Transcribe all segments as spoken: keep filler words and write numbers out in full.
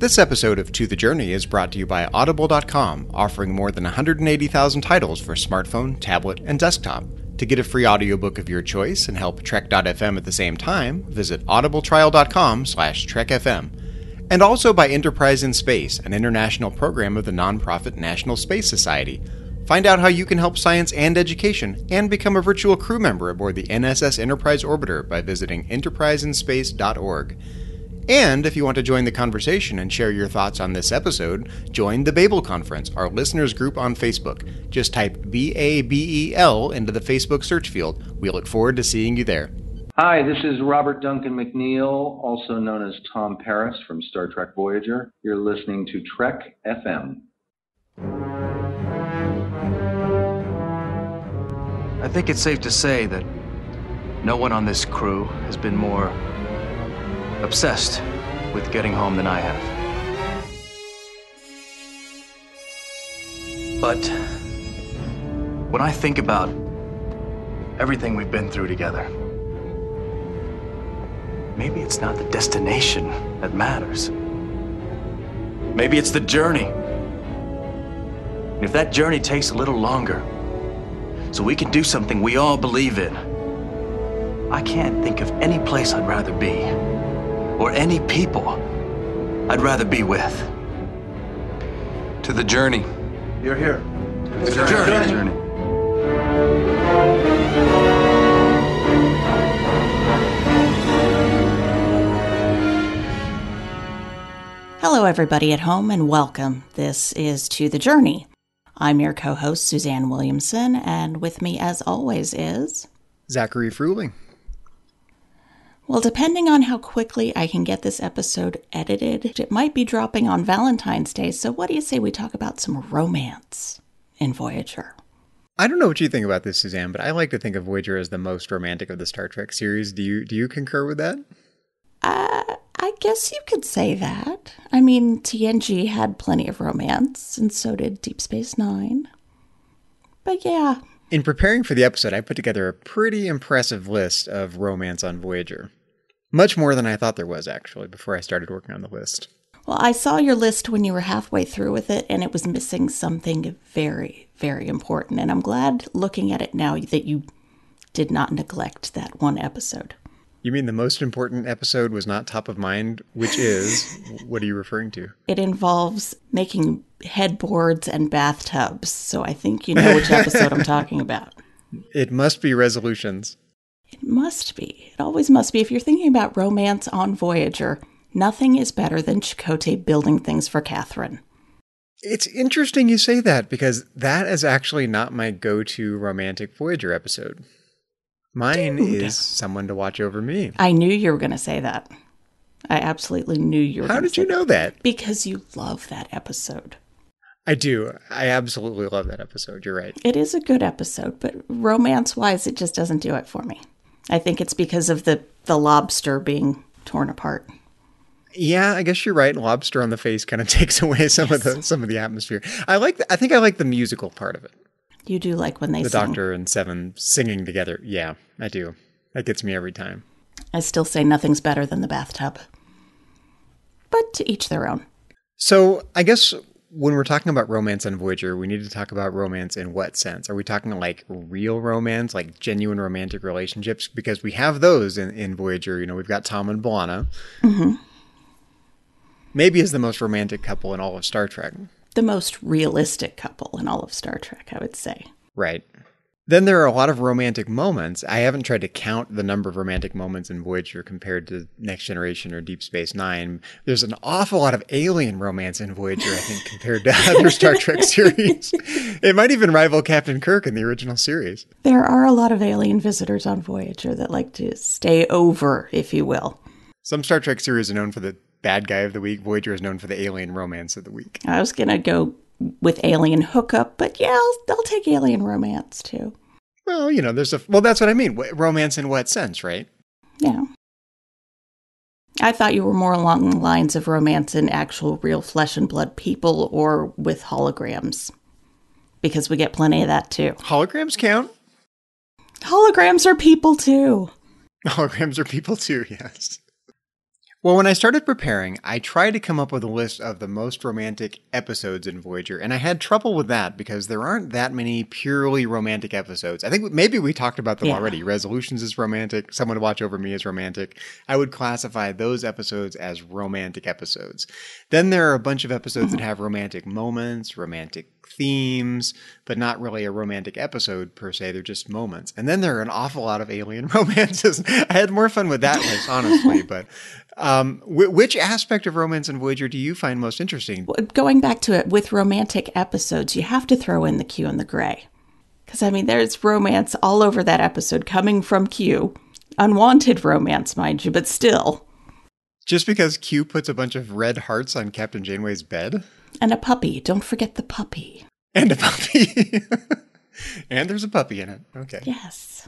This episode of To The Journey is brought to you by Audible dot com, offering more than one hundred eighty thousand titles for smartphone, tablet, and desktop. To get a free audiobook of your choice and help Trek dot f m at the same time, visit audible trial dot com slash Trek F M. And also by Enterprise in Space, an international program of the nonprofit National Space Society. Find out how you can help science and education and become a virtual crew member aboard the N S S Enterprise Orbiter by visiting enterprise in space dot org. And if you want to join the conversation and share your thoughts on this episode, join the Babel Conference, our listeners group on Facebook. Just type B A B E L into the Facebook search field. We look forward to seeing you there. Hi, this is Robert Duncan McNeil, also known as Tom Paris from Star Trek Voyager. You're listening to Trek F M. I think it's safe to say that no one on this crew has been more obsessed with getting home than I have. But when I think about everything we've been through together, maybe it's not the destination that matters. Maybe it's the journey. And if that journey takes a little longer, so we can do something we all believe in, I can't think of any place I'd rather be, or any people I'd rather be with. To the journey. You're here. To the journey. To the journey. Hello, everybody at home, and welcome. This is To the Journey. I'm your co-host, Suzanne Williamson, and with me, as always, is Zachary Fruhling. Well, depending on how quickly I can get this episode edited, it might be dropping on Valentine's Day, so what do you say we talk about some romance in Voyager? I don't know what you think about this, Suzanne, but I like to think of Voyager as the most romantic of the Star Trek series. Do you do you concur with that? Uh, I guess you could say that. I mean, T N G had plenty of romance, and so did Deep Space Nine. But yeah. In preparing for the episode, I put together a pretty impressive list of romance on Voyager. Much more than I thought there was, actually, before I started working on the list. Well, I saw your list when you were halfway through with it, and it was missing something very, very important. And I'm glad looking at it now that you did not neglect that one episode. You mean the most important episode was not top of mind, which is, what are you referring to? It involves making headboards and bathtubs, so I think you know which episode I'm talking about. It must be Resolutions. It must be. It always must be. If you're thinking about romance on Voyager, nothing is better than Chakotay building things for Catherine. It's interesting you say that, because that is actually not my go-to romantic Voyager episode. Mine Dude. is Someone to Watch Over Me. I knew you were going to say that. I absolutely knew you were going to say that. How did you know that? Because you love that episode. I do. I absolutely love that episode. You're right. It is a good episode, but romance-wise, it just doesn't do it for me. I think it's because of the, the lobster being torn apart. Yeah, I guess you're right. Lobster on the face kind of takes away some yes. of the some of the atmosphere. I like. The, I think I like the musical part of it. You do like when they the sing. The Doctor and Seven singing together. Yeah, I do. That gets me every time. I still say nothing's better than the bathtub. But to each their own. So I guess when we're talking about romance on Voyager, we need to talk about romance in what sense? Are we talking like real romance, like genuine romantic relationships? Because we have those in, in Voyager. You know, we've got Tom and B'Elanna. Mm-hmm. Maybe as the most romantic couple in all of Star Trek. The most realistic couple in all of Star Trek, I would say. Right. Then there are a lot of romantic moments. I haven't tried to count the number of romantic moments in Voyager compared to Next Generation or Deep Space Nine. There's an awful lot of alien romance in Voyager, I think, compared to other Star Trek series. It might even rival Captain Kirk in the original series. There are a lot of alien visitors on Voyager that like to stay over, if you will. Some Star Trek series are known for the bad guy of the week. Voyager is known for the alien romance of the week. I was going to go with alien hookup, but yeah, I'll, I'll take alien romance too. Well, you know, there's a, well, that's what I mean. Romance in what sense, right? Yeah. I thought you were more along the lines of romance in actual real flesh and blood people or with holograms, because we get plenty of that too. Holograms count? Holograms are people too. Holograms are people too, yes. Well, when I started preparing, I tried to come up with a list of the most romantic episodes in Voyager, and I had trouble with that because there aren't that many purely romantic episodes. I think maybe we talked about them yeah. already. Resolutions is romantic. Someone to Watch Over Me is romantic. I would classify those episodes as romantic episodes. Then there are a bunch of episodes that have romantic moments, romantic themes, but not really a romantic episode per se. They're just moments. And then there are an awful lot of alien romances. I had more fun with that list, honestly, but... Um, which aspect of romance in Voyager do you find most interesting? Going back to it, with romantic episodes, you have to throw in the Q and the Gray. Because, I mean, there's romance all over that episode coming from Q. Unwanted romance, mind you, but still. Just because Q puts a bunch of red hearts on Captain Janeway's bed? And a puppy. Don't forget the puppy. And a puppy. And there's a puppy in it. Okay. Yes.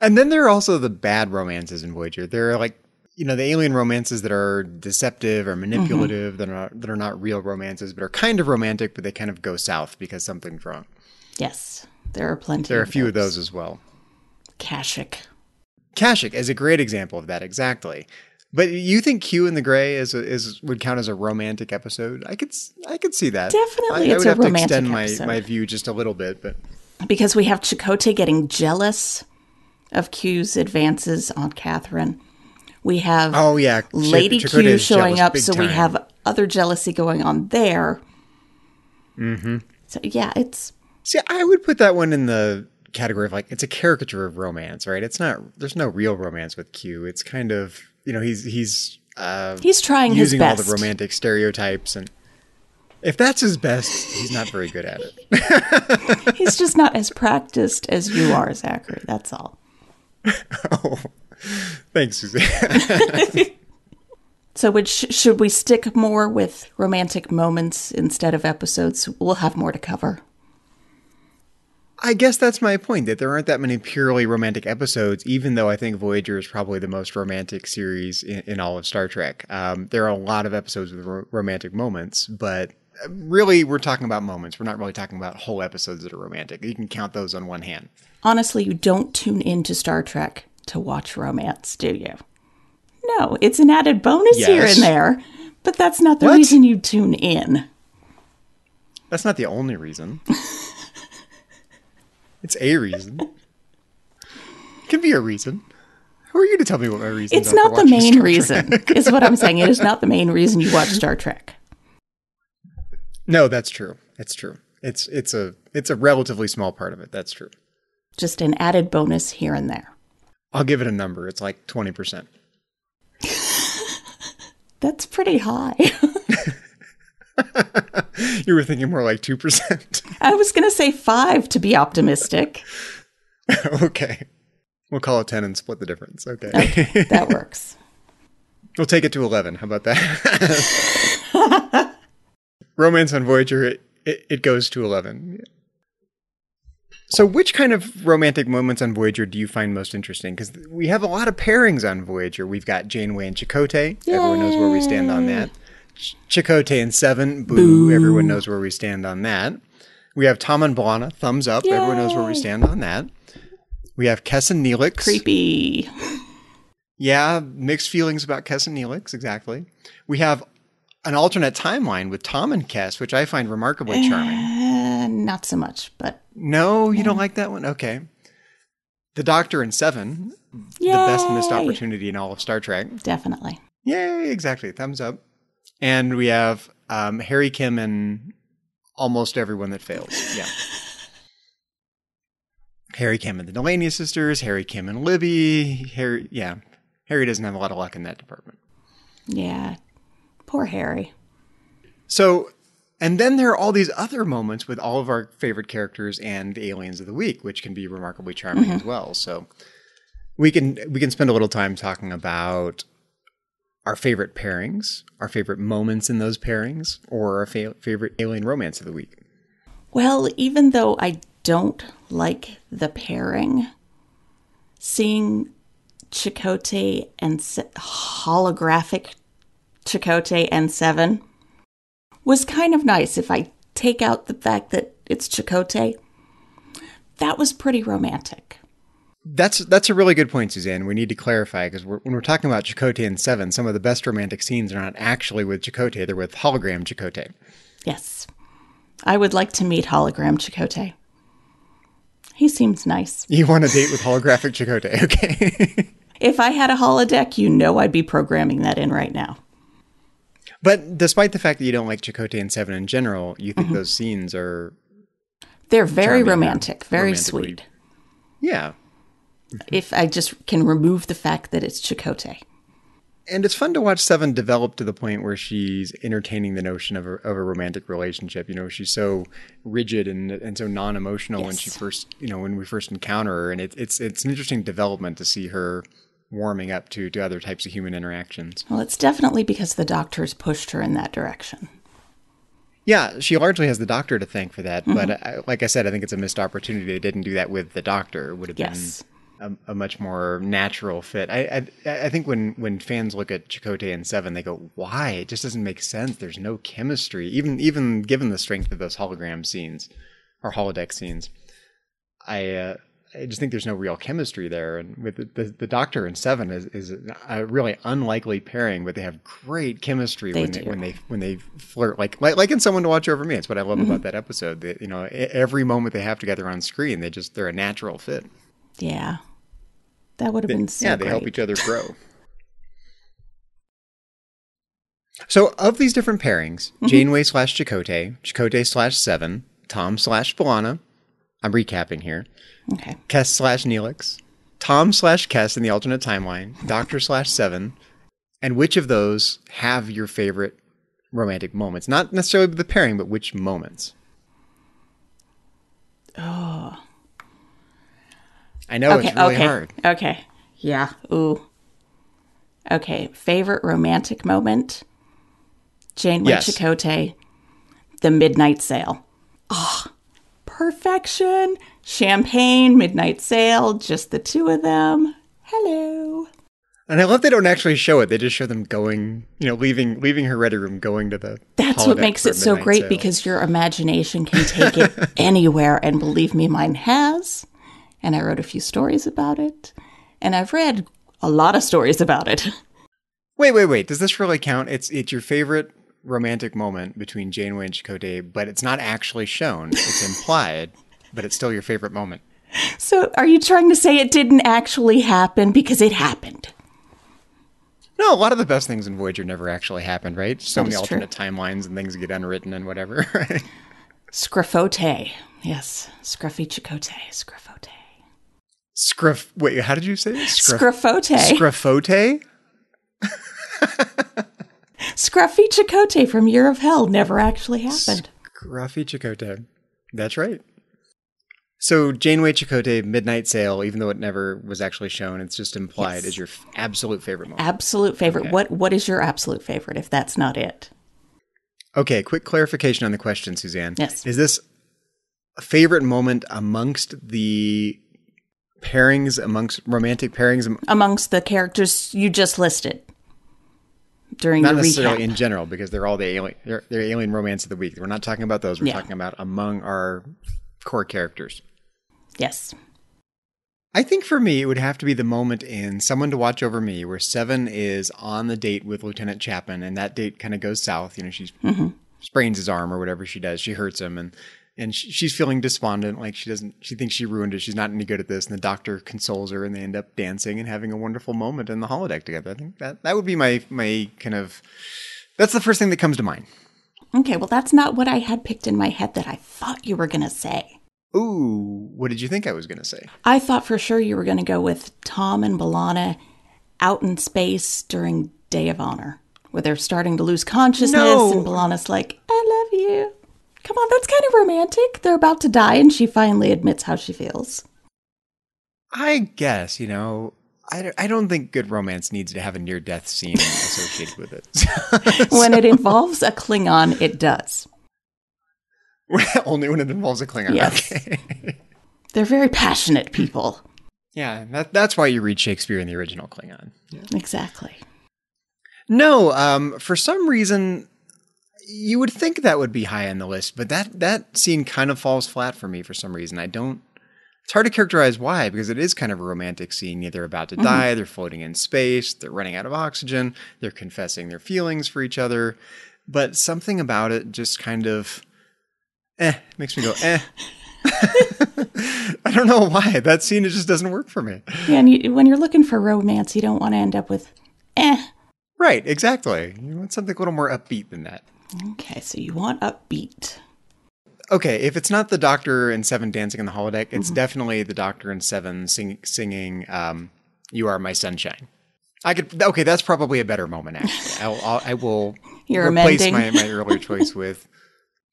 And then there are also the bad romances in Voyager. There are, like, you know, the alien romances that are deceptive or manipulative, mm-hmm. that, are not, that are not real romances, but are kind of romantic, but they kind of go south because something's wrong. Yes, there are plenty. There are a few of those as well. Kashik. Kashik is a great example of that, exactly. But you think Q and the Gray is a, is would count as a romantic episode? I could I could see that. Definitely, I, I it's would a have romantic to extend episode. my my view just a little bit, but because we have Chakotay getting jealous of Q's advances on Catherine. We have oh, yeah. Lady Ch- Q showing up, so time. we have other jealousy going on there. Mm-hmm. So, yeah, it's... See, I would put that one in the category of, like, it's a caricature of romance, right? It's not... There's no real romance with Q. It's kind of, you know, he's... He's, uh, he's trying his best. Using all the romantic stereotypes, and if that's his best, he's not very good at it. He's just not as practiced as you are, Zachary. That's all. Oh, thanks, Suzanne. So which, should we stick more with romantic moments instead of episodes? We'll have more to cover. I guess that's my point, that there aren't that many purely romantic episodes, even though I think Voyager is probably the most romantic series in, in all of Star Trek. Um, there are a lot of episodes with ro- romantic moments, but really we're talking about moments. We're not really talking about whole episodes that are romantic. You can count those on one hand. Honestly, you don't tune into Star Trek to watch romance, do you? No, it's an added bonus yes. here and there, but that's not the what? reason you tune in. That's not the only reason. It's a reason. It can be a reason. Who are you to tell me what my reason is? It's not the main Star reason, is what I'm saying. It is not the main reason you watch Star Trek. No, that's true. That's true. It's it's a it's a relatively small part of it. That's true. Just an added bonus here and there. I'll give it a number. It's like twenty percent. That's pretty high. You were thinking more like two percent. I was going to say five to be optimistic. Okay. We'll call it ten and split the difference. Okay. Okay, that works. We'll take it to eleven. How about that? Romance on Voyager, it, it, it goes to eleven. So which kind of romantic moments on Voyager do you find most interesting? Because we have a lot of pairings on Voyager. We've got Janeway and Chakotay. Yay. Everyone knows where we stand on that. Ch- Chakotay and Seven. Boo. Boo. Everyone knows where we stand on that. We have Tom and B'Elanna. Thumbs up. Yay. Everyone knows where we stand on that. We have Kes and Neelix. Creepy. Yeah, mixed feelings about Kes and Neelix. Exactly. We have an alternate timeline with Tom and Kes, which I find remarkably charming. Uh, not so much, but... No, you yeah. don't like that one? Okay. The Doctor and Seven. Yay. The best missed opportunity in all of Star Trek. Definitely. Yay, exactly. Thumbs up. And we have um, Harry, Kim, and almost everyone that fails. Yeah. Harry, Kim, and the Delaney sisters. Harry, Kim, and Libby. Harry, yeah. Harry doesn't have a lot of luck in that department. Yeah. Poor Harry. So... And then there are all these other moments with all of our favorite characters and the aliens of the week, which can be remarkably charming mm-hmm. as well. So we can we can spend a little time talking about our favorite pairings, our favorite moments in those pairings, or our fa- favorite alien romance of the week. Well, even though I don't like the pairing, seeing Chakotay and Se- holographic Chakotay and Seven was kind of nice. If I take out the fact that it's Chakotay, that was pretty romantic. That's that's a really good point, Suzanne. We need to clarify, because when we're talking about Chakotay and Seven, some of the best romantic scenes are not actually with Chakotay; they're with hologram Chakotay. Yes, I would like to meet hologram Chakotay. He seems nice. You want a date with holographic Chakotay? Okay. If I had a holodeck, you know I'd be programming that in right now. But despite the fact that you don't like Chakotay and Seven in general, you think mm-hmm. those scenes are they're very romantic, very sweet. Yeah. If I just can remove the fact that it's Chakotay. And it's fun to watch Seven develop to the point where she's entertaining the notion of a, of a romantic relationship. You know, she's so rigid and and so non-emotional yes. when she first, you know, when we first encounter her. And it, it's it's an interesting development to see her warming up to, to other types of human interactions. Well, it's definitely because the doctor's pushed her in that direction. Yeah, she largely has the doctor to thank for that. Mm-hmm. But I, like I said, I think it's a missed opportunity. They didn't do that with the doctor. It would have yes. been... A, a much more natural fit. I, I I think when when fans look at Chakotay and Seven, they go, "Why? It just doesn't make sense. There's no chemistry." Even even given the strength of those hologram scenes or holodeck scenes, I uh, I just think there's no real chemistry there. And with the, the, the Doctor and Seven is is a really unlikely pairing, but they have great chemistry they when do. they when they when they flirt like like, like in Someone to Watch Over Me. It's what I love mm-hmm. about that episode. That, you know, every moment they have together on screen, they just they're a natural fit. Yeah. That would have been so Yeah, they great. help each other grow. So of these different pairings, mm-hmm. Janeway slash Chakotay, Chakotay slash Seven, Tom slash B'Elanna, I'm recapping here, okay. Kes slash Neelix, Tom slash Kes in the alternate timeline, Doctor slash Seven, and which of those have your favorite romantic moments? Not necessarily the pairing, but which moments? Oh... I know, okay, it's really okay, hard. Okay. Yeah. Ooh. Okay. Favorite romantic moment? Janeway yes. Chakotay. The midnight sail. Oh, perfection. Champagne, midnight sail, just the two of them. Hello. And I love they don't actually show it. They just show them going, you know, leaving leaving her ready room, going to the That's what makes it so great sail. Because your imagination can take it anywhere. And believe me, mine has. And I wrote a few stories about it. And I've read a lot of stories about it. Wait, wait, wait. Does this really count? It's it's your favorite romantic moment between Janeway and Chakotay, but it's not actually shown. It's implied, but it's still your favorite moment. So are you trying to say it didn't actually happen because it happened? No, a lot of the best things in Voyager never actually happened, right? So many alternate true. timelines and things get unwritten and whatever, right? Scruffote. Yes. Scruffy Chakotay. Scruffote. Scruff. Wait, how did you say it? Scruffote. Scruffote? Scruffy Chakotay from Year of Hell never actually happened. Scruffy Chakotay. That's right. So Janeway Chakotay, midnight sail, even though it never was actually shown, it's just implied, yes. is your f- absolute favorite moment. Absolute favorite. Okay. What? What is your absolute favorite if that's not it? Okay, quick clarification on the question, Suzanne. Yes. Is this a favorite moment amongst the... pairings amongst romantic pairings am- amongst the characters you just listed during not the necessarily recap. In general, because they're all the alien they're, they're alien romance of the week. We're not talking about those. We're yeah. talking about among our core characters. Yes. I think for me, it would have to be the moment in Someone to Watch Over Me where Seven is on the date with Lieutenant Chapman, and that date kind of goes south. You know, she's mm-hmm. sprains his arm or whatever she does. She hurts him, and And she's feeling despondent, like she doesn't, she thinks she ruined it. She's not any good at this. And the doctor consoles her, and they end up dancing and having a wonderful moment in the holodeck together. I think that, that would be my, my kind of, that's the first thing that comes to mind. Okay. Well, that's not what I had picked in my head that I thought you were going to say. Ooh. What did you think I was going to say? I thought for sure you were going to go with Tom and B'Elanna out in space during Day of Honor, where they're starting to lose consciousness. No. And B'Elanna's like, I love you. Come on, that's kind of romantic. They're about to die, and she finally admits how she feels. I guess, you know, I, I don't think good romance needs to have a near-death scene associated with it. So, when so. it involves a Klingon, it does. Only when it involves a Klingon. Yes. Okay. They're very passionate people. Yeah, that, that's why you read Shakespeare in the original Klingon. Yeah. Exactly. No, um, for some reason... You would think that would be high on the list, but that, that scene kind of falls flat for me for some reason. I don't It's hard to characterize why, because it is kind of a romantic scene. They're about to mm-hmm. die. They're floating in space. They're running out of oxygen. They're confessing their feelings for each other. But something about it just kind of, eh, makes me go, eh. I don't know why. That scene, it just doesn't work for me. Yeah, and you, when you're looking for romance, you don't want to end up with, eh. Right, exactly. You want something a little more upbeat than that. Okay, so you want upbeat. Okay, if it's not the Doctor and Seven dancing in the holodeck, it's mm-hmm. definitely the Doctor and Seven sing- singing um, "You Are My Sunshine." I could okay, that's probably a better moment. Actually, I'll, I'll, I will You're replace my, my earlier choice with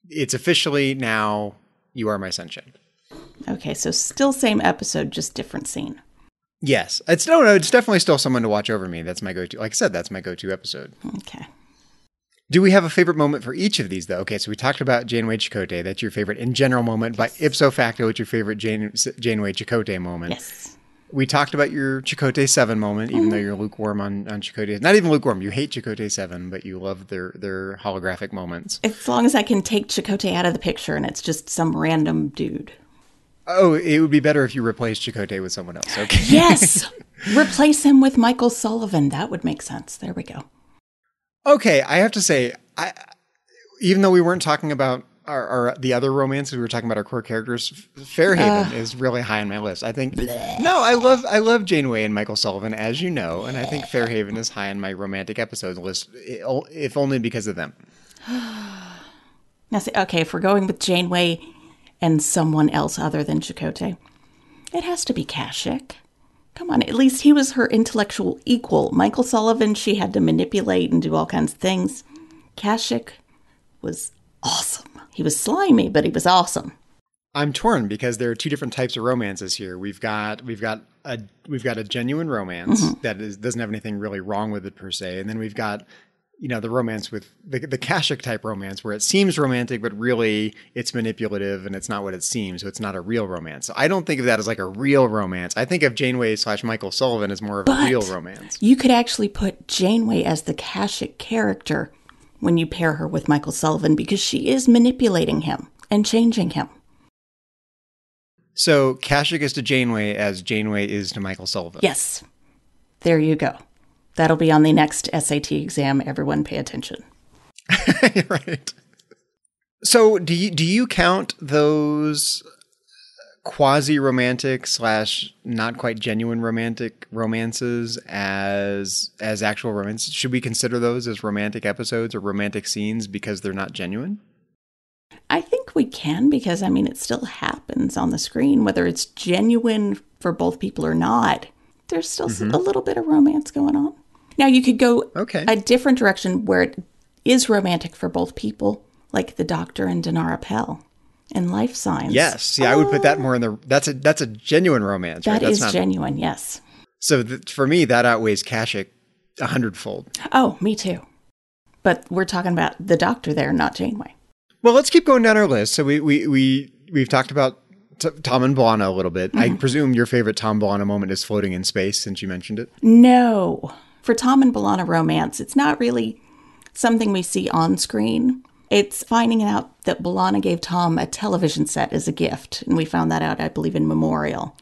"It's officially now You Are My Sunshine." Okay, so still same episode, just different scene. Yes, it's no, no, it's definitely still Someone to Watch Over Me. That's my go-to. Like I said, that's my go-to episode. Okay. Do we have a favorite moment for each of these, though? Okay, so we talked about Janeway Chakotay. That's your favorite in general moment. Yes. By ipso facto, it's your favorite Jane, Janeway Chakotay moment. Yes. We talked about your Chakotay seven moment, even mm-hmm. though you're lukewarm on, on Chakotay. Not even lukewarm. You hate Chakotay seven, but you love their, their holographic moments. As long as I can take Chakotay out of the picture and it's just some random dude. Oh, it would be better if you replaced Chakotay with someone else. Okay. Yes. Replace him with Michael Sullivan. That would make sense. There we go. Okay, I have to say, I, even though we weren't talking about our, our the other romances, we were talking about our core characters, Fairhaven uh, is really high on my list. I think bleh. No, I love I love Janeway and Michael Sullivan, as you know, and I think Fairhaven is high on my romantic episodes list, if only because of them. Now, see, okay, if we're going with Janeway and someone else other than Chakotay, it has to be Kashyyyk. Come on, at least he was her intellectual equal. Michael Sullivan, she had to manipulate and do all kinds of things. Kashyyyk was awesome. He was slimy, but he was awesome. I'm torn because there are two different types of romances here. We've got we've got a we've got a genuine romance mm-hmm. that is, doesn't have anything really wrong with it per se, and then we've got, you know, the romance with the, the Kashyyyk type romance where it seems romantic, but really it's manipulative and it's not what it seems. So it's not a real romance. So I don't think of that as like a real romance. I think of Janeway slash Michael Sullivan as more of but a real romance. You could actually put Janeway as the Kashyyyk character when you pair her with Michael Sullivan, because she is manipulating him and changing him. So Kashyyyk is to Janeway as Janeway is to Michael Sullivan. Yes. There you go. That'll be on the next S A T exam. Everyone pay attention. Right. So do you, do you count those quasi-romantic slash not quite genuine romantic romances as as actual romances? Should we consider those as romantic episodes or romantic scenes because they're not genuine? I think we can, because, I mean, it still happens on the screen, whether it's genuine for both people or not. There's still mm-hmm. a little bit of romance going on. Now, you could go okay. a different direction where it is romantic for both people, like the Doctor and Dinara Pell in Life Signs. Yes. Yeah, uh, I would put that more in the – that's a that's a genuine romance. That right? that's is not, genuine, yes. So th- for me, that outweighs Kashyyyk a hundredfold. Oh, me too. But we're talking about the Doctor there, not Janeway. Well, let's keep going down our list. So we, we, we, we've talked about – T- Tom and B'Elanna a little bit. Mm-hmm. I presume your favorite Tom B'Elanna moment is floating in space, since you mentioned it. No. For Tom and B'Elanna romance, it's not really something we see on screen. It's finding out that B'Elanna gave Tom a television set as a gift. And we found that out, I believe, in Memorial.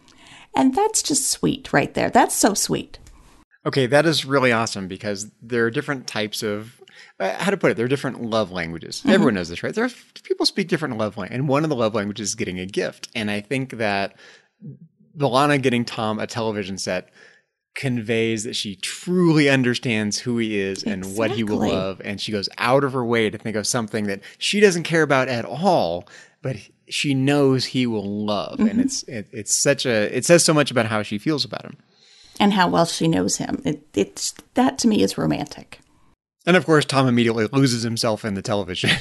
And that's just sweet right there. That's so sweet. Okay, that is really awesome, because there are different types of Uh, how to put it, there are different love languages. Mm-hmm. Everyone knows this, right? There are, people speak different love languages, and one of the love languages is getting a gift. And I think that B'Elanna getting Tom a television set conveys that she truly understands who he is exactly. and what he will love. And she goes out of her way to think of something that she doesn't care about at all, but she knows he will love. Mm-hmm. And it's it, it's such a it says so much about how she feels about him. And how well she knows him. It, it's that to me is romantic. And of course, Tom immediately loses himself in the television.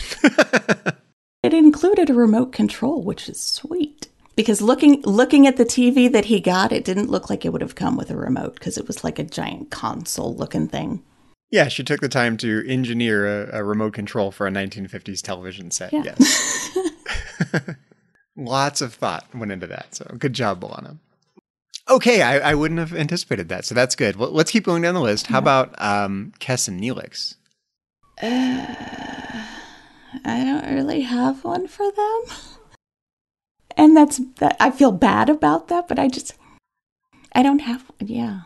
It included a remote control, which is sweet. Because looking looking at the T V that he got, it didn't look like it would have come with a remote, because it was like a giant console-looking thing. Yeah, she took the time to engineer a, a remote control for a nineteen fifties television set, yeah. Yes. Lots of thought went into that, so good job, B'Elanna. Okay, I, I wouldn't have anticipated that, so that's good. Well, let's keep going down the list. How about um, Kes and Neelix? Uh, I don't really have one for them. And that's, I feel bad about that, but I just, I don't have, yeah.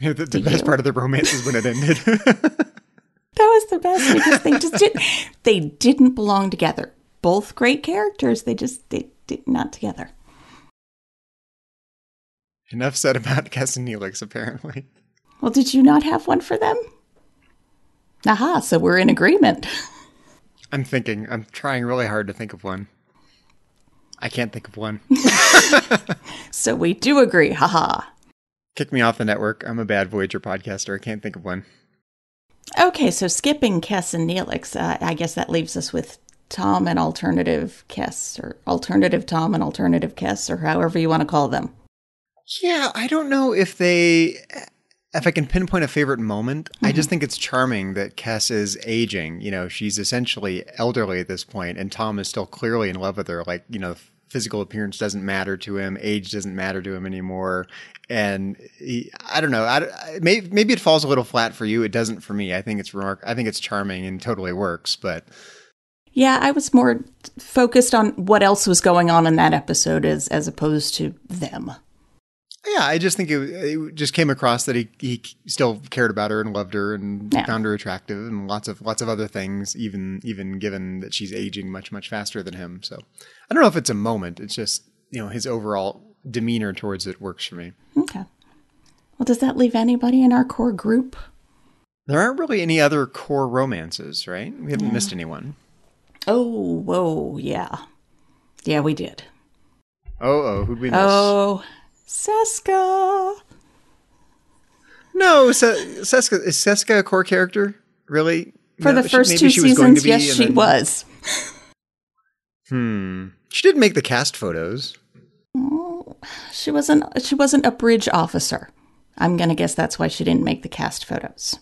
yeah the the best you? part of the romance is when it ended. That was the best, because they just didn't, they didn't belong together. Both great characters, they just, they did not together. Enough said about Cass and Neelix, apparently. Well, did you not have one for them? Aha, so we're in agreement. I'm thinking, I'm trying really hard to think of one. I can't think of one. So we do agree. Haha. Kick me off the network. I'm a bad Voyager podcaster. I can't think of one. Okay, so skipping Kess and Neelix, uh, I guess that leaves us with Tom and Alternative Kess, or Alternative Tom and Alternative Kess, or however you want to call them. Yeah, I don't know if they, if I can pinpoint a favorite moment. Mm-hmm. I just think it's charming that Kess is aging. You know, she's essentially elderly at this point, and Tom is still clearly in love with her. Like, you know, physical appearance doesn't matter to him. Age doesn't matter to him anymore. And he, I don't know. I, I, maybe, maybe it falls a little flat for you. It doesn't for me. I think it's remark. I think it's charming and totally works. But yeah, I was more focused on what else was going on in that episode as as opposed to them. Yeah, I just think it, it just came across that he, he still cared about her and loved her and yeah. found her attractive and lots of lots of other things, even even given that she's aging much, much faster than him. So I don't know if it's a moment. It's just, you know, his overall demeanor towards it works for me. Okay. Well, does that leave anybody in our core group? There aren't really any other core romances, right? We haven't yeah. missed anyone. Oh, whoa, yeah. Yeah, we did. Oh, oh, who'd we miss? Oh, Seska. No, Se- Seska is Seska a core character? Really? For no, the first she, two she seasons, be, yes, she then... was. Hmm. She did make the cast photos. Oh, she wasn't. She wasn't a bridge officer. I'm gonna guess that's why she didn't make the cast photos.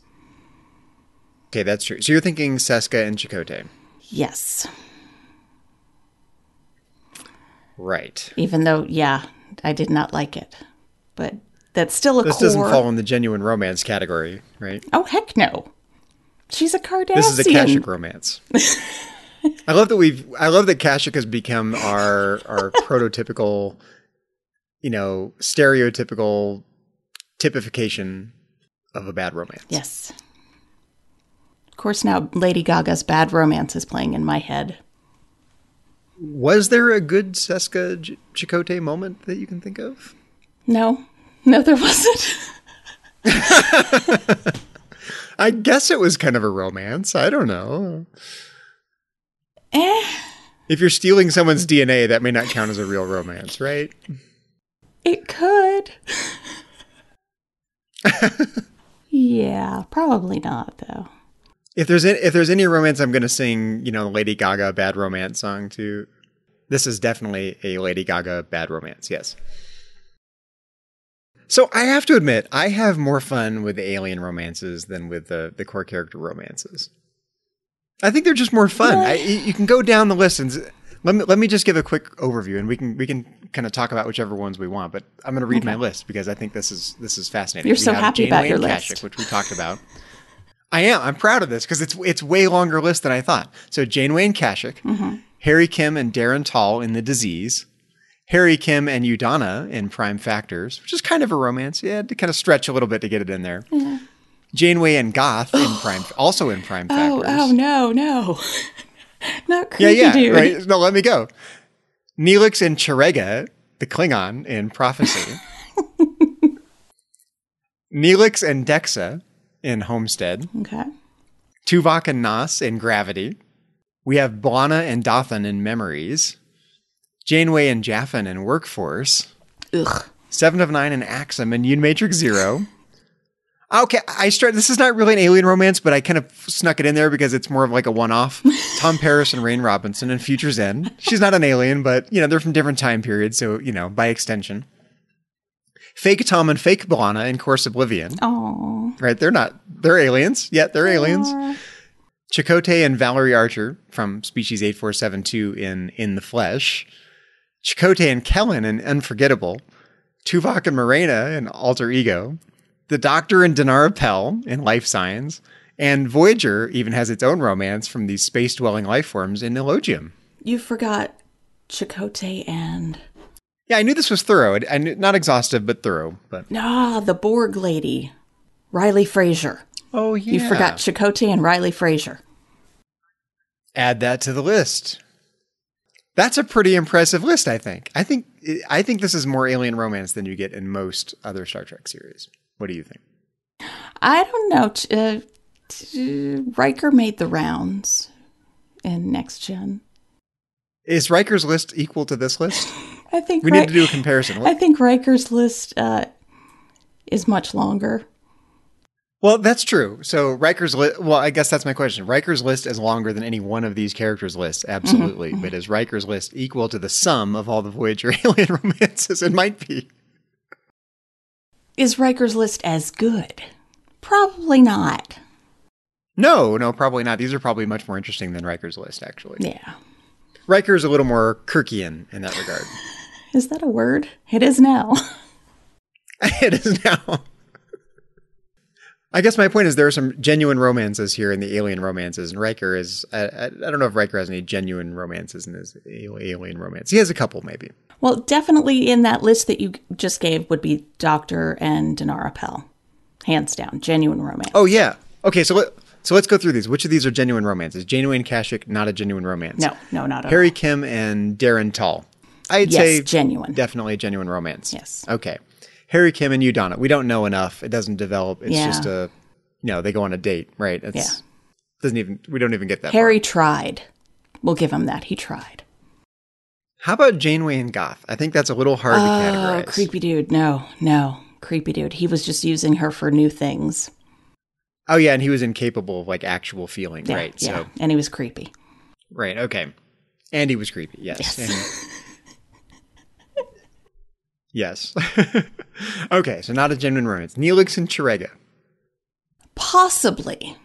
Okay, that's true. So you're thinking Seska and Chakotay. Yes. Right. Even though, yeah. I did not like it, but that's still a this core. This doesn't fall in the genuine romance category, right? Oh, heck no. She's a Cardassian. This is a Kashyyyk romance. I love that we've, I love that Kashyyyk has become our, our prototypical, you know, stereotypical typification of a bad romance. Yes. Of course, now Lady Gaga's Bad Romance is playing in my head. Was there a good Seska Chakotay moment that you can think of? No. No, there wasn't. I guess it was kind of a romance. I don't know. Eh. If you're stealing someone's D N A, that may not count as a real romance, right? It could. Yeah, probably not, though. If there's any, if there's any romance, I'm going to sing, you know, Lady Gaga Bad Romance song too. This is definitely a Lady Gaga Bad Romance, yes. So I have to admit, I have more fun with the alien romances than with the, the core character romances. I think they're just more fun. I, you can go down the list and let me, let me just give a quick overview, and we can we can kind of talk about whichever ones we want. But I'm going to read okay. my list because I think this is this is fascinating. You're we so happy Jane about Lane your Kashyyyk, list, which we talked about. I am. I'm proud of this because it's it's way longer list than I thought. So Janeway and Kashyyyk, mm-hmm. Harry Kim and Darren Tal in The Disease, Harry Kim and Udana in Prime Factors, which is kind of a romance. Yeah, to kind of stretch a little bit to get it in there. Yeah. Janeway and Goth in Prime, also in Prime Factors. Oh, oh no, no, not creepy. Yeah, yeah, dude. Right. No, let me go. Neelix and Chirega, the Klingon in Prophecy. Neelix and Dexa in Homestead. Okay. Tuvok and Nas in Gravity. We have B'Elanna and Dothan in Memories. Janeway and Jaffin in Workforce. Ugh. Seven of Nine and Axum in Unimatrix Zero. Okay, I start. This is not really an alien romance, but I kind of snuck it in there because it's more of like a one-off. Tom Paris and Rain Robinson in Future's End. She's not an alien, but, you know, they're from different time periods, so, you know, by extension. Fake Tom and Fake B'Elanna in Course Oblivion. Oh, right. They're not. They're aliens. Yeah, they're Aww. aliens. Chakotay and Valerie Archer from Species eight four seven two in In the Flesh. Chakotay and Kellen in Unforgettable. Tuvok and Mirena in Alter Ego. The Doctor and Dinara Pell in Life Signs. And Voyager even has its own romance from these space-dwelling life forms in Elogium. You forgot Chakotay and... Yeah, I knew this was thorough. I knew, not exhaustive, but thorough. But ah, the Borg lady, Riley Fraser. Oh, yeah. You forgot Chakotay and Riley Fraser. Add that to the list. That's a pretty impressive list, I think. I think I think this is more alien romance than you get in most other Star Trek series. What do you think? I don't know. Uh, Riker made the rounds in Next Gen. Is Riker's list equal to this list? I think we Rik- need to do a comparison. What? I think Riker's list uh, is much longer. Well, that's true. So Riker's list, well, I guess that's my question. Riker's list is longer than any one of these characters' lists, absolutely. Mm-hmm. But is Riker's list equal to the sum of all the Voyager alien romances? It might be. Is Riker's list as good? Probably not. No, no, probably not. These are probably much more interesting than Riker's list, actually. Yeah. Riker's a little more Kirkian in that regard. Is that a word? It is now. It is now. I guess my point is there are some genuine romances here in the alien romances, and Riker is, I, I, I don't know if Riker has any genuine romances in his alien romance. He has a couple, maybe. Well, definitely in that list that you just gave would be Doctor and Dinara Pell. Hands down, genuine romance. Oh, yeah. Okay, so let, so let's go through these. Which of these are genuine romances? Genuine Kashik, not a genuine romance. No, no, not at all. Harry Kim and Darren Tal. I'd yes, say genuine. Definitely a genuine romance. Yes. Okay. Harry Kim and Udana. We don't know enough. It doesn't develop. It's yeah. just a, you know, they go on a date, right? It's, yeah. Doesn't even, we don't even get that. Harry part. tried. We'll give him that. He tried. How about Janeway and Goth? I think that's a little hard oh, to categorize. Oh, creepy dude. No, no. Creepy dude. He was just using her for new things. Oh, yeah. And he was incapable of like actual feeling, yeah, right? Yeah. So, and he was creepy. Right. Okay. And he was creepy. Yes. Yes. And, yes. Okay, so not a genuine romance. Neelix and Chirega. Possibly.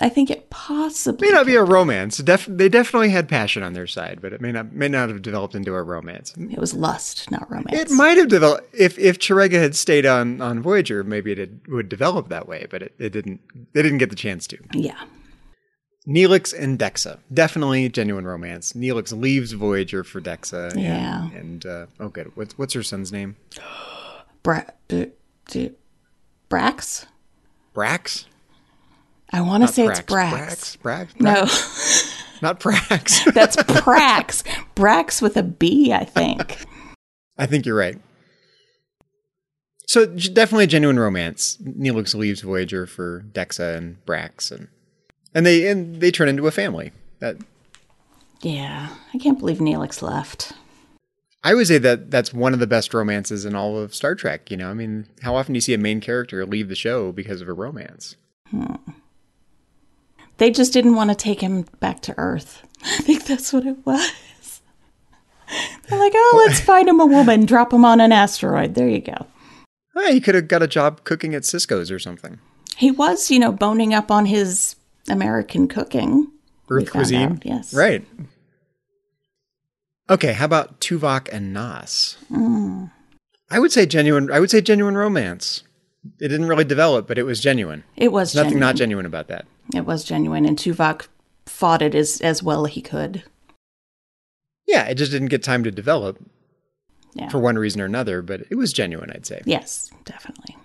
I think it possibly may not be a romance. Def- they definitely had passion on their side, but it may not may not have developed into a romance. It was lust, not romance. It might have developed if if Chirega had stayed on, on Voyager, maybe it had, would develop that way, but it, it didn't. They didn't get the chance to. Yeah. Neelix and Dexa. Definitely genuine romance. Neelix leaves Voyager for Dexa. And, yeah. And, uh, oh, good. What's, what's her son's name? Bra- b- d- Brax? Brax? I want to say Brax. It's Brax. Brax? Brax? Brax? No. Not Brax. That's Prax. Brax with a B, I think. I think you're right. So definitely genuine romance. Neelix leaves Voyager for Dexa and Brax and... And they and they turn into a family. That, yeah, I can't believe Neelix left. I would say that that's one of the best romances in all of Star Trek. You know, I mean, how often do you see a main character leave the show because of a romance? Hmm. They just didn't want to take him back to Earth. I think that's what it was. They're like, oh, let's find him a woman, drop him on an asteroid. There you go. Well, he could have got a job cooking at Cisco's or something. He was, you know, boning up on his... American cooking. Earth cuisine? Out, yes. Right. Okay, how about Tuvok and Nas? Mm. I would say genuine I would say genuine romance. It didn't really develop, but it was genuine. It was There's genuine. Nothing not genuine about that. It was genuine, and Tuvok fought it as, as well he could. Yeah, it just didn't get time to develop yeah. for one reason or another, but it was genuine, I'd say. Yes, definitely.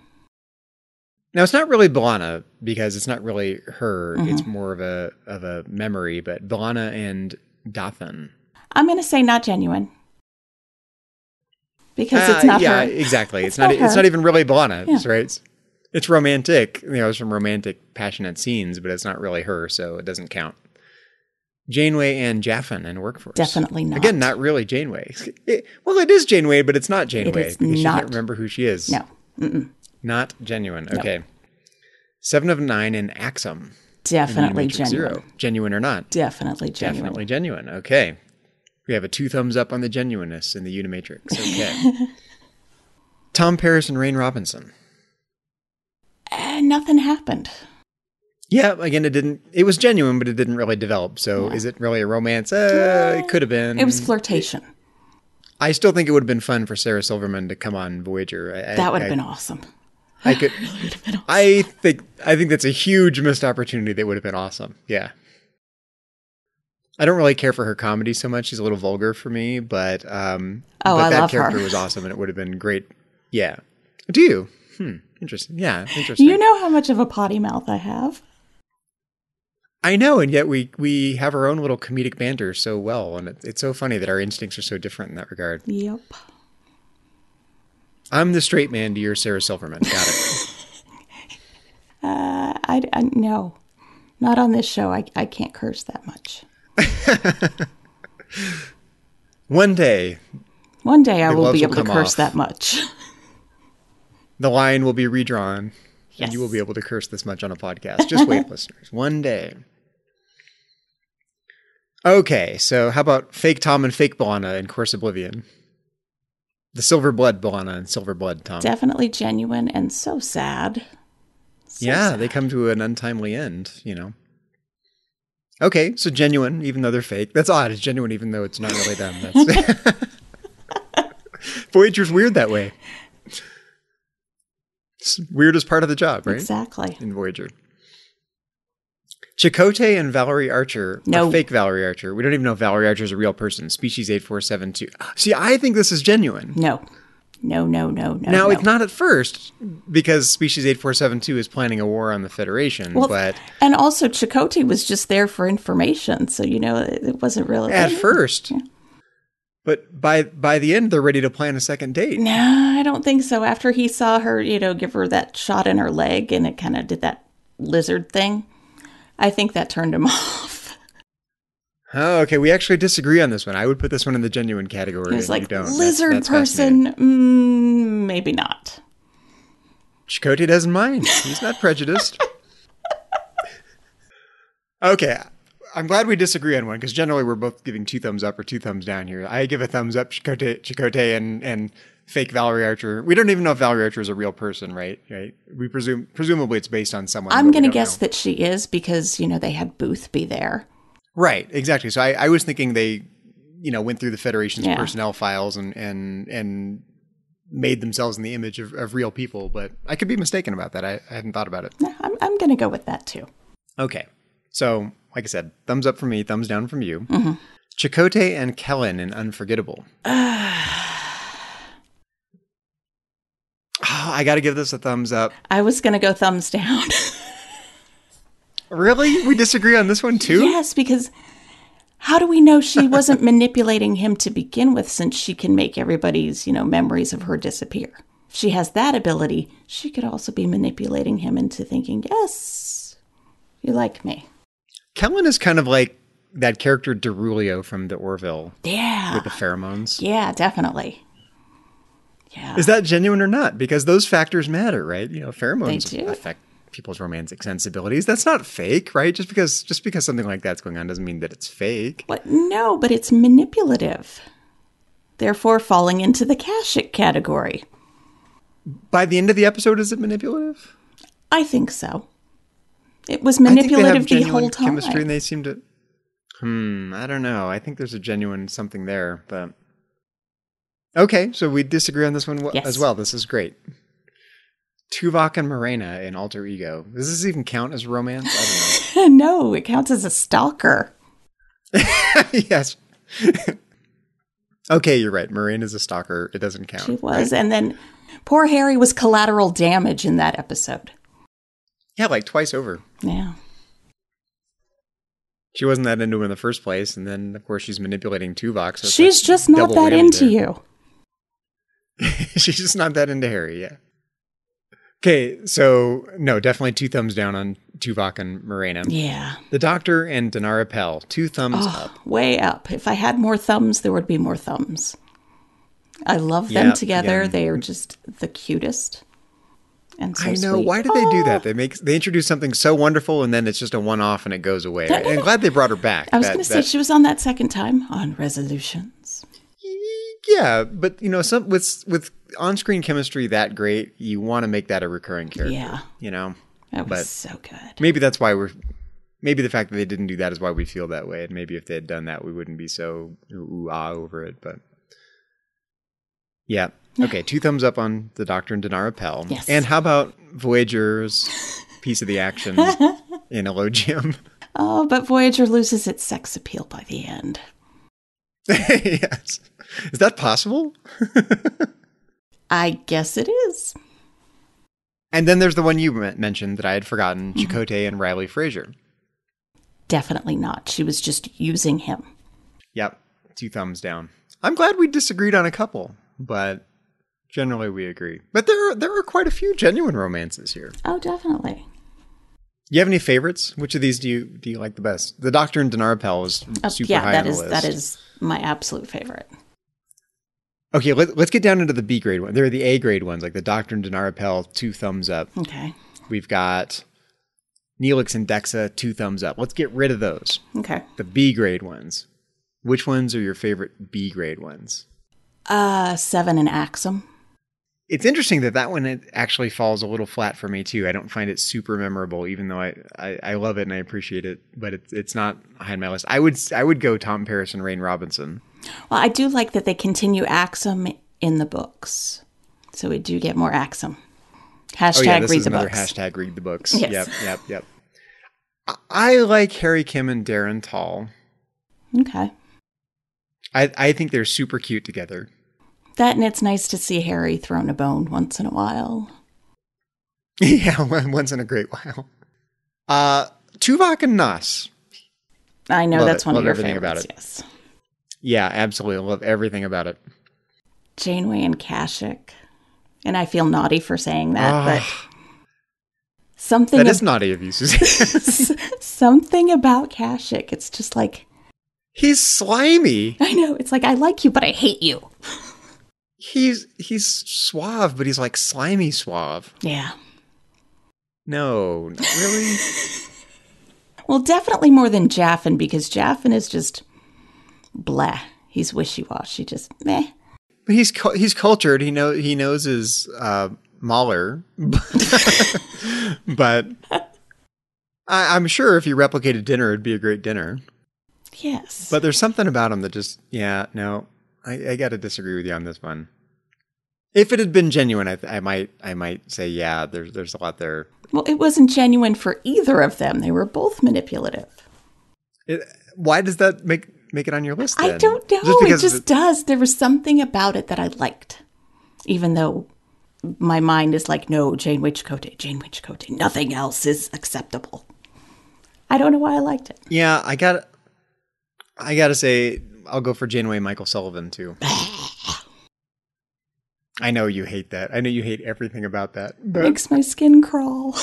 Now, it's not really B'Elanna because it's not really her. Mm-hmm. It's more of a of a memory, but B'Elanna and Dathan. I'm going to say not genuine. Because uh, it's not yeah, her. Yeah, exactly. It's, it's not, not It's not even really B'Elanna, yeah. right? It's, it's romantic. You know, it's from romantic, passionate scenes, but it's not really her, so it doesn't count. Janeway and Jaffin in Workforce. Definitely not. Again, not really Janeway. It, well, it is Janeway, but it's not Janeway. It is because not. She can't remember who she is. No. Mm-mm. Not genuine. Okay. Nope. Seven of Nine in Axum. Definitely in genuine. Zero. Genuine or not. Definitely genuine. Definitely genuine. Okay. We have a two thumbs up on the genuineness in the Unimatrix. Okay. Tom Paris and Rain Robinson. And nothing happened. Yeah. Again, it didn't, it was genuine, but it didn't really develop. So yeah. Is it really a romance? Uh, yeah. It could have been. It was flirtation. I still think it would have been fun for Sarah Silverman to come on Voyager. I, that would have been awesome. I could. I think. I think that's a huge missed opportunity. That would have been awesome. Yeah. I don't really care for her comedy so much. She's a little vulgar for me, but um, oh, but I that love character her. was awesome, and it would have been great. Yeah. Do you? Hmm. Interesting. Yeah. Interesting. You know how much of a potty mouth I have. I know, and yet we we have our own little comedic banter so well, and it, it's so funny that our instincts are so different in that regard. Yep. I'm the straight man to your Sarah Silverman. Got it. uh, I, I no, not on this show. I I can't curse that much. One day. One day I will be able to curse that much. The line will be redrawn. Yes. And you will be able to curse this much on a podcast. Just wait, listeners. One day. Okay, so how about fake Tom and fake B'Elanna in Course Oblivion? The silver blood B'Elanna and silver blood Tom. Definitely genuine and so sad. So yeah, sad. They come to an untimely end, you know. Okay, so genuine, even though they're fake. That's odd. It's genuine, even though it's not really them. That's Voyager's weird that way. It's weird as part of the job, right? Exactly. In Voyager. Chakotay and Valerie Archer. No. Fake Valerie Archer. We don't even know if Valerie Archer is a real person. Species eight four seven two. See, I think this is genuine. No. No, no, no, no. Now, no. It's not at first because Species eight four seven two is planning a war on the Federation. Well, but and also Chakotay was just there for information. So, you know, it wasn't really. At right. first. Yeah. But by by the end, they're ready to plan a second date. No, I don't think so. After he saw her, you know, give her that shot in her leg and it kind of did that lizard thing. I think that turned him off. Oh, okay. We actually disagree on this one. I would put this one in the genuine category. It was like, lizard that's, that's person, mm, maybe not. Chakotay doesn't mind. He's not prejudiced. Okay. I'm glad we disagree on one because generally we're both giving two thumbs up or two thumbs down here. I give a thumbs up Chakotay, Chakotay and, and fake Valerie Archer. We don't even know if Valerie Archer is a real person, right? Right? We presume presumably it's based on someone. I'm going to guess know. that she is because, you know, they had Boothby there. Right. Exactly. So I, I was thinking they, you know, went through the Federation's yeah. personnel files and and and made themselves in the image of, of real people. But I could be mistaken about that. I, I hadn't thought about it. No, I'm, I'm going to go with that too. Okay. So like I said, thumbs up from me, thumbs down from you. Mm-hmm. Chakotay and Kellen in Unforgettable. Oh, I got to give this a thumbs up. I was going to go thumbs down. Really? We disagree on this one too? Yes, because how do we know she wasn't manipulating him to begin with since she can make everybody's, you know, memories of her disappear? If she has that ability, she could also be manipulating him into thinking, yes, you like me. Kellen is kind of like that character Derulio from the Orville. Yeah. With the pheromones. Yeah, definitely. Yeah. Is that genuine or not? Because those factors matter, right? You know, pheromones affect people's romantic sensibilities. That's not fake, right? Just because just because something like that's going on doesn't mean that it's fake. But no, but it's manipulative. Therefore falling into the Kashik category. By the end of the episode, is it manipulative? I think so. It was manipulative the whole time. Chemistry, and they seem to. Hmm. I don't know. I think there's a genuine something there, but okay. So we disagree on this one yes. as well. This is great. Tuvok and Mirena in Alter Ego. Does this even count as romance? I don't know. No, it counts as a stalker. Yes. Okay, you're right. Mirena's a stalker. It doesn't count. She was, right? And then poor Harry was collateral damage in that episode. Yeah, like twice over. Yeah. She wasn't that into him in the first place, and then, of course, she's manipulating Tuvok. So she's just not that into you. She's just not that into Harry, yeah. Okay, so, no, definitely two thumbs down on Tuvok and Mirena. Yeah. The Doctor and Dinara Pell, two thumbs oh, up. Way up. If I had more thumbs, there would be more thumbs. I love them yep, together. Again. They are just the cutest. And so I know. Sweet. Why did oh. they do that? They make they introduce something so wonderful, and then it's just a one-off, and it goes away. Right? And I'm glad they brought her back. I was going to say that, she was on that second time on Resolutions. Yeah, but you know, some with with on-screen chemistry that great, you want to make that a recurring character. Yeah, you know, that was but so good. Maybe that's why we're. Maybe the fact that they didn't do that is why we feel that way, and maybe if they had done that, we wouldn't be so ooh ah over it. But yeah. Okay, two thumbs up on the Doctor and Dinara Pell. Yes. And how about Voyager's piece of the action in Elogium? Oh, but Voyager loses its sex appeal by the end. Yes. Is that possible? I guess it is. And then there's the one you mentioned that I had forgotten, mm-hmm. Chakotay and Riley Frazier. Definitely not. She was just using him. Yep. Two thumbs down. I'm glad we disagreed on a couple, but generally we agree. But there are, there are quite a few genuine romances here. Oh, definitely. You have any favorites? Which of these do you do you like the best? The Doctor and Dinara Pell is oh, super yeah, high that on the is, list. Yeah, that is my absolute favorite. Okay, let, let's get down into the B grade one. There are the A grade ones, like the Doctor and Dinara Pell, two thumbs up. Okay. We've got Neelix and Dexa, two thumbs up. Let's get rid of those. Okay. The B grade ones. Which ones are your favorite B grade ones? Uh, Seven and Axum. It's interesting that that one actually falls a little flat for me, too. I don't find it super memorable, even though I, I, I love it and I appreciate it. But it's it's not high on my list. I would I would go Tom Paris and Rainn Robinson. Well, I do like that they continue Axum in the books. So we do get more Axum. Hashtag oh, yeah, read the books. Hashtag read the books. Yes. Yep, yep, yep. I, I like Harry Kim and Darren Tal. Okay. I, I think they're super cute together. That, and it's nice to see Harry thrown a bone once in a while. Yeah, once in a great while. Uh, Tuvok and Nas. I know love that's it. one love of your favorites, about it. yes. Yeah, absolutely. Love everything about it. Janeway and Kashyyyk. And I feel naughty for saying that, oh, but something... That ab- is naughty of you, Suzanne. Something about Kashyyyk. It's just like... He's slimy. I know. It's like, I like you, but I hate you. He's he's suave, but he's like slimy suave. Yeah. No, not really? Well, definitely more than Jaffin, because Jaffin is just blah. He's wishy-washy, just meh. But he's cu- he's cultured. He know he knows his uh, Mahler. But I- I'm sure if you replicated dinner, it'd be a great dinner. Yes. But there's something about him that just, yeah, no. I, I got to disagree with you on this one. If it had been genuine, I, th- I might, I might say, yeah, there's, there's a lot there. Well, it wasn't genuine for either of them. They were both manipulative. It, why does that make make it on your list? Then? I don't know. Just it just it- does. There was something about it that I liked, even though my mind is like, no, Janeway Chakotay, Janeway Chakotay. Nothing else is acceptable. I don't know why I liked it. Yeah, I got, I got to say. I'll go for Janeway Michael Sullivan, too. I know you hate that. I know you hate everything about that. It makes my skin crawl.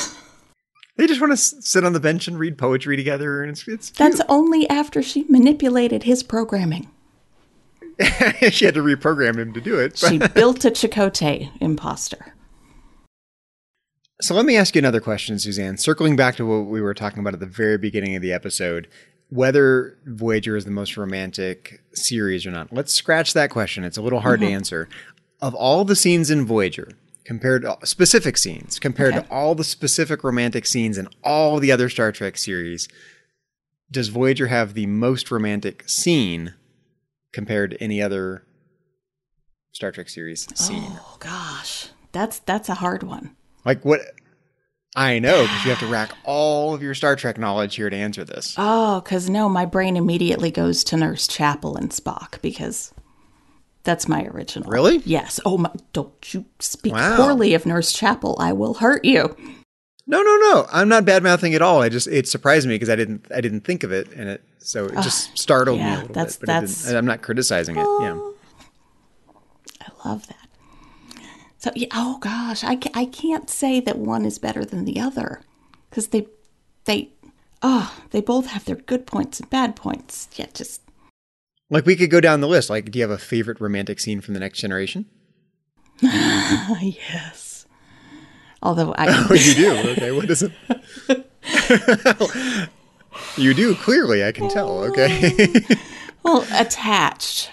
They just want to sit on the bench and read poetry together. and it's, it's That's cute. Only after she manipulated his programming. She had to reprogram him to do it. She built a Chakotay imposter. So let me ask you another question, Suzanne. Circling back to what we were talking about at the very beginning of the episode, whether Voyager is the most romantic series or not. Let's scratch that question. It's a little hard mm-hmm. to answer. Of all the scenes in Voyager, compared to specific scenes, compared okay. to all the specific romantic scenes in all the other Star Trek series, does Voyager have the most romantic scene compared to any other Star Trek series scene? Oh, gosh. That's, that's a hard one. Like what... I know, because you have to rack all of your Star Trek knowledge here to answer this. Oh, because no, my brain immediately goes to Nurse Chapel and Spock, because that's my original. Really? Yes. Oh, my, don't you speak wow. poorly of Nurse Chapel. I will hurt you. No, no, no. I'm not bad-mouthing at all. I just it surprised me because I didn't I didn't think of it, and it so it uh, just startled yeah, me a little that's, bit. But that's, it I'm not criticizing uh, it. Yeah. I love that. So, yeah, oh gosh, I, I can't say that one is better than the other because they, they, oh, they both have their good points and bad points. Yeah, just. Like we could go down the list. Like, do you have a favorite romantic scene from The Next Generation? Yes. Although I. Oh, you do? Okay, what is it? You do, clearly, I can tell. Okay. Well, Attached.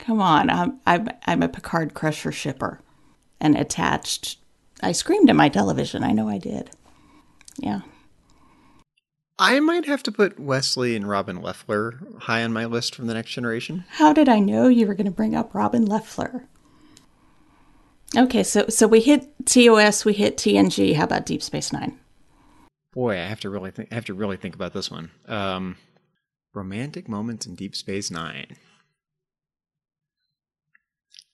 Come on, I'm, I'm, I'm a Picard Crusher shipper. And Attached, I screamed at my television. I know I did. Yeah. I might have to put Wesley and Robin Leffler high on my list from The Next Generation. How did I know you were going to bring up Robin Leffler? Okay, so so we hit T O S, we hit T N G. How about Deep Space Nine? Boy, I have to really think. I have to really think about this one. Um, romantic moments in Deep Space Nine.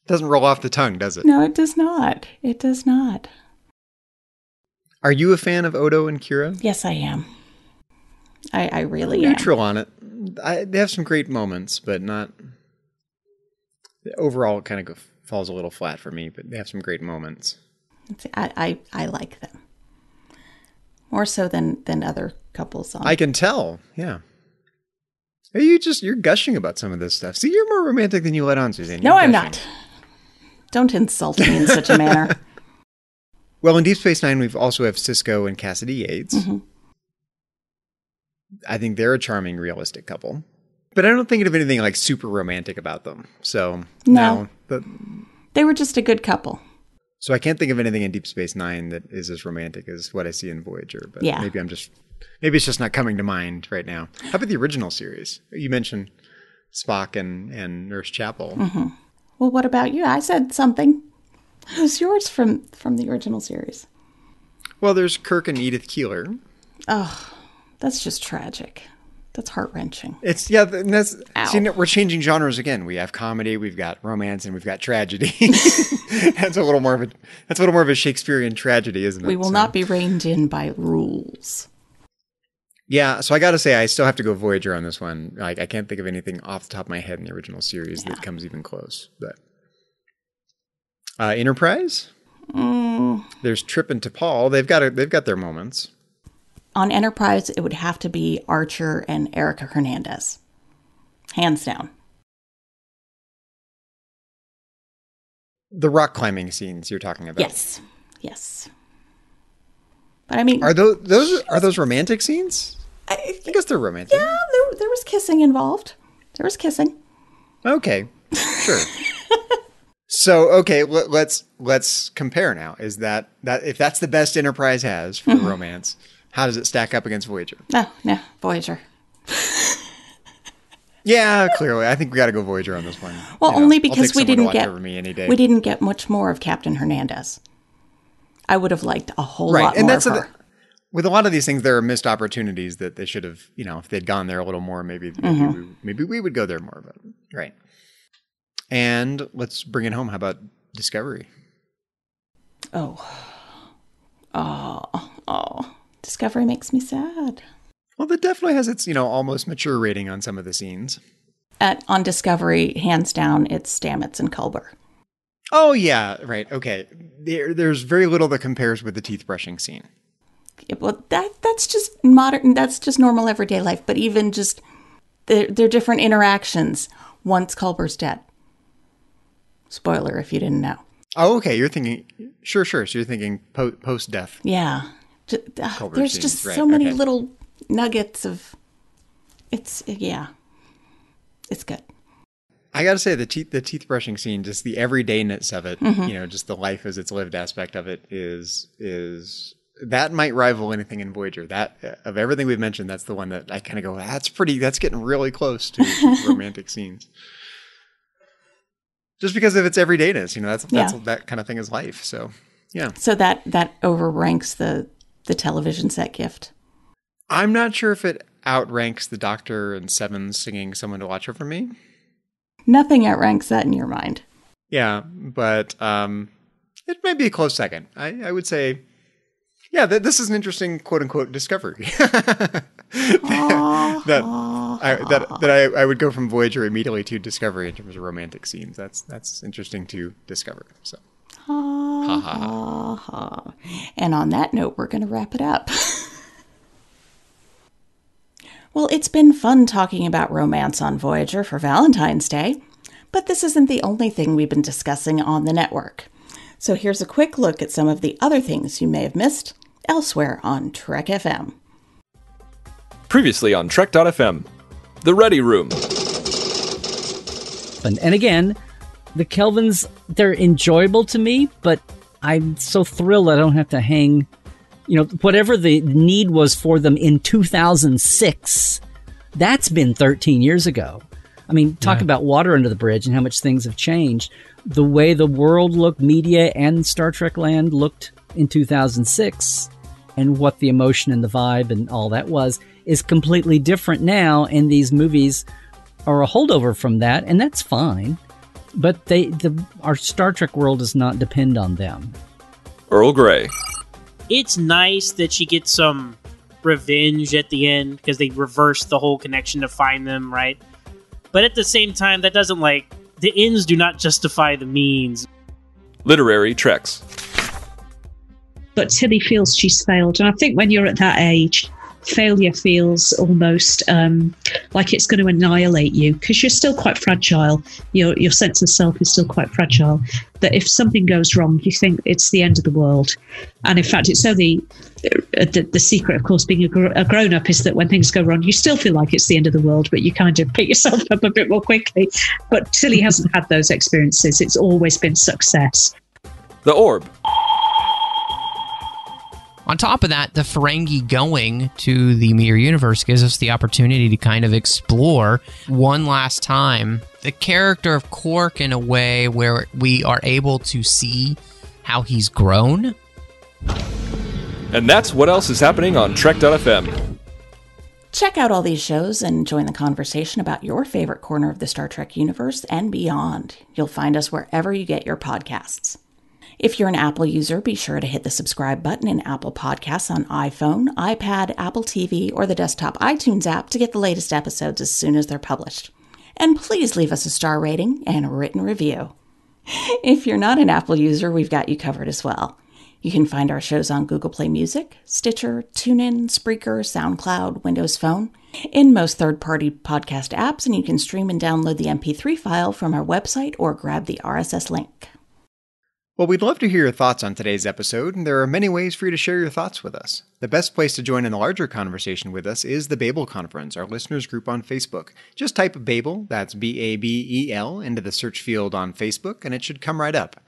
Doesn't roll off the tongue, does it? No, it does not. It does not. Are you a fan of Odo and Kira? Yes, I am. I, I really I'm am. Neutral on it. I, they have some great moments, but not overall. It kind of go, falls a little flat for me. But they have some great moments. I I, I like them more so than than other couples. On I can tell. Yeah. Are you just you're gushing about some of this stuff? See, you're more romantic than you let on, Suzanne. You're no, I'm gushing. Not. Don't insult me in such a manner. Well, in Deep Space Nine, we've also have Sisko and Cassidy Yates. Mm-hmm. I think they're a charming, realistic couple, but I don't think of anything like super romantic about them. So no, no but, they were just a good couple. So I can't think of anything in Deep Space Nine that is as romantic as what I see in Voyager. But yeah. maybe I'm just maybe it's just not coming to mind right now. How about the original series? You mentioned Spock and, and Nurse Chapel. Mm-hmm. Well, what about you? I said something. Who's yours from from the original series? Well, there's Kirk and Edith Keeler. Oh. That's just tragic. That's heart-wrenching. It's yeah, and that's see, we're changing genres again. We have comedy, we've got romance, and we've got tragedy. that's a little more of a that's a little more of a Shakespearean tragedy, isn't it? We will so. not be reined in by rules. Yeah, so I got to say I still have to go Voyager on this one. Like I can't think of anything off the top of my head in the original series yeah. that comes even close. But uh, Enterprise? Mm. There's Trip and T'Pol. They've got a, they've got their moments. On Enterprise, it would have to be Archer and Erica Hernandez. Hands down. The rock climbing scenes you're talking about. Yes. Yes. But I mean... Are those, those, are those romantic scenes? I, I guess they're romantic. Yeah, there, there was kissing involved. There was kissing. Okay. Sure. So, okay, let, let's let's compare now. Is that, that... If that's the best Enterprise has for mm-hmm. romance... How does it stack up against Voyager? Oh, no. Voyager. yeah, clearly. I think we got to go Voyager on this one. Well, you know, only because we didn't get we didn't get much more of Captain Hernandez. I would have liked a whole right. lot and more that's of her. The, with a lot of these things, there are missed opportunities that they should have, you know, if they'd gone there a little more, maybe maybe, mm-hmm. we, maybe we would go there more. But, right. And let's bring it home. How about Discovery? Oh. Oh. Oh. Discovery makes me sad. Well, that definitely has its, you know, almost mature rating on some of the scenes. At, on Discovery, hands down, it's Stamets and Culber. Oh, yeah. Right. Okay. There, there's very little that compares with the teeth brushing scene. Yeah, well, that that's just modern. That's just normal everyday life. But even just their, their different interactions once Culber's dead. Spoiler if you didn't know. Oh, okay. You're thinking. Sure, sure. So you're thinking po- post-death. Yeah. Uh, there's scenes. Just right. so many okay. little nuggets of it's yeah it's good. I gotta say the teeth the teeth brushing scene, just the everydayness of it, mm-hmm. you know, just the life as it's lived aspect of it is is that might rival anything in Voyager. That uh, of everything we've mentioned, that's the one that I kind of go that's pretty that's getting really close to romantic scenes, just because of its everydayness, you know. That's that's yeah. that kind of thing is life. So yeah, so that that overranks the the television set gift. I'm not sure if it outranks the Doctor and Seven singing Someone to Watch Over Me. Nothing outranks that in your mind. Yeah, but um, it might be a close second. I, I would say, yeah, th- this is an interesting quote-unquote discovery. that that, I, that, that I, I would go from Voyager immediately to Discovery in terms of romantic scenes. That's, that's interesting to discover, so. Ha, ha, ha. And on that note, we're going to wrap it up. Well, it's been fun talking about romance on Voyager for Valentine's Day, but this isn't the only thing we've been discussing on the network. So here's a quick look at some of the other things you may have missed elsewhere on Trek F M. Previously on Trek dot f m, The Ready Room. And, and again... The Kelvins, they're enjoyable to me, but I'm so thrilled I don't have to hang, you know, whatever the need was for them in two thousand six, that's been thirteen years ago. I mean, talk yeah. about water under the bridge and how much things have changed. The way the world looked, media and Star Trek land looked in two thousand six and what the emotion and the vibe and all that was is completely different now. And these movies are a holdover from that, and that's fine. But they, the, our Star Trek world does not depend on them. Earl Grey. It's nice that she gets some revenge at the end because they reversed the whole connection to find them, right? But at the same time, that doesn't, like, the ends do not justify the means. Literary Treks. But Tilly feels she's failed. And I think when you're at that age, failure feels almost um, like it's going to annihilate you because you're still quite fragile. Your, your sense of self is still quite fragile. That if something goes wrong, you think it's the end of the world. And in fact, it's only the, the secret, of course, being a, gr- a grown-up is that when things go wrong, you still feel like it's the end of the world, but you kind of pick yourself up a bit more quickly. But Tilly hasn't had those experiences. It's always been success. The Orb. On top of that, the Ferengi going to the Mirror Universe gives us the opportunity to kind of explore one last time the character of Quark in a way where we are able to see how he's grown. And that's what else is happening on Trek dot f m. Check out all these shows and join the conversation about your favorite corner of the Star Trek universe and beyond. You'll find us wherever you get your podcasts. If you're an Apple user, be sure to hit the subscribe button in Apple Podcasts on iPhone, iPad, Apple T V, or the desktop iTunes app to get the latest episodes as soon as they're published. And please leave us a star rating and a written review. If you're not an Apple user, we've got you covered as well. You can find our shows on Google Play Music, Stitcher, TuneIn, Spreaker, SoundCloud, Windows Phone, in most third-party podcast apps, and you can stream and download the M P three file from our website or grab the R S S link. Well, we'd love to hear your thoughts on today's episode, and there are many ways for you to share your thoughts with us. The best place to join in the larger conversation with us is the Babel Conference, our listeners group on Facebook. Just type Babel, that's B A B E L, into the search field on Facebook, and it should come right up.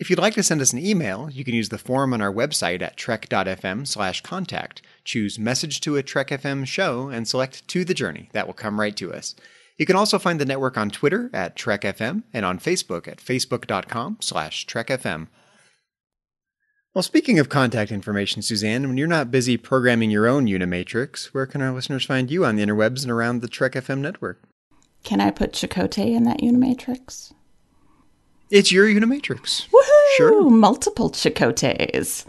If you'd like to send us an email, you can use the form on our website at trek dot f m slash contact. Choose Message to a Trek F M Show and select To The Journey. That will come right to us. You can also find the network on Twitter at Trek F M and on Facebook at facebook dot com slash Trek F M. Well, speaking of contact information, Suzanne, when you're not busy programming your own Unimatrix, where can our listeners find you on the interwebs and around the Trek F M network? Can I put Chakotay in that Unimatrix? It's your Unimatrix. Woohoo! Sure. Multiple Chakotays.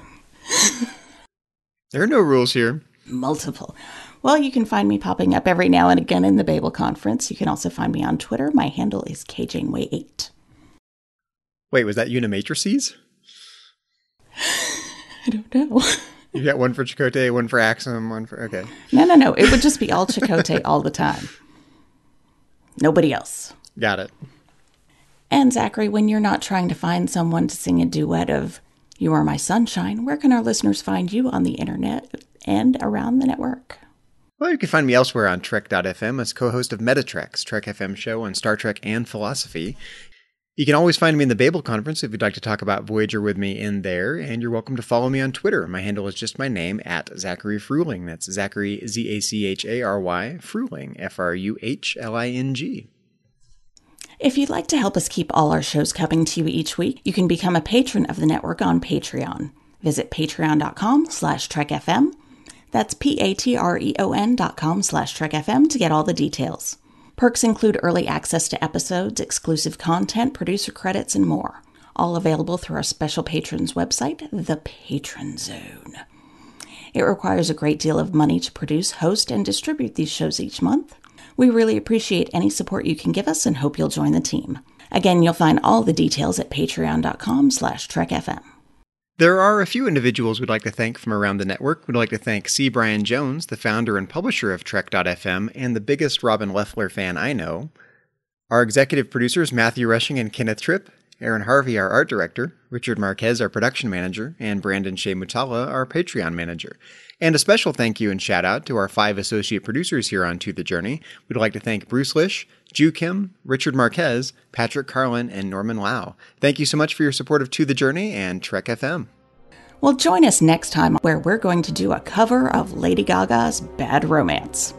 There are no rules here. Multiple. Well, you can find me popping up every now and again in the Babel Conference. You can also find me on Twitter. My handle is K Janeway eight. Wait, was that Unimatrices? I don't know. You got one for Chakotay, one for Axum, one for... Okay. No, no, no. It would just be all Chakotay all the time. Nobody else. Got it. And Zachary, when you're not trying to find someone to sing a duet of You Are My Sunshine, where can our listeners find you on the internet and around the network? Well, you can find me elsewhere on Trek dot f m as co-host of Metatrek's Trek F M show on Star Trek and philosophy. You can always find me in the Babel Conference if you'd like to talk about Voyager with me in there, and you're welcome to follow me on Twitter. My handle is just my name, at Zachary Fruhling. That's Zachary, Z A C H A R Y, Fruhling, F R U H L I N G. If you'd like to help us keep all our shows coming to you each week, you can become a patron of the network on Patreon. Visit patreon dot com slash Trek F M. That's P-A-T-R-E-O-N dot com slash TrekFM to get all the details. Perks include early access to episodes, exclusive content, producer credits, and more. All available through our special patrons website, The Patron Zone. It requires a great deal of money to produce, host, and distribute these shows each month. We really appreciate any support you can give us and hope you'll join the team. Again, you'll find all the details at patreon dot com slash TrekFM. There are a few individuals we'd like to thank from around the network. We'd like to thank C. Brian Jones, the founder and publisher of Trek dot f m, and the biggest Robin Leffler fan I know. Our executive producers, Matthew Rushing and Kenneth Tripp, Aaron Harvey, our art director, Richard Marquez, our production manager, and Brandon-Shea Mutala, our Patreon manager. And a special thank you and shout-out to our five associate producers here on To The Journey. We'd like to thank Bruce Lish, Ju Kim, Richard Marquez, Patrick Carlin, and Norman Lau. Thank you so much for your support of To The Journey and Trek F M. Well, join us next time where we're going to do a cover of Lady Gaga's Bad Romance.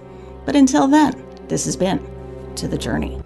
But until then, this has been To The Journey.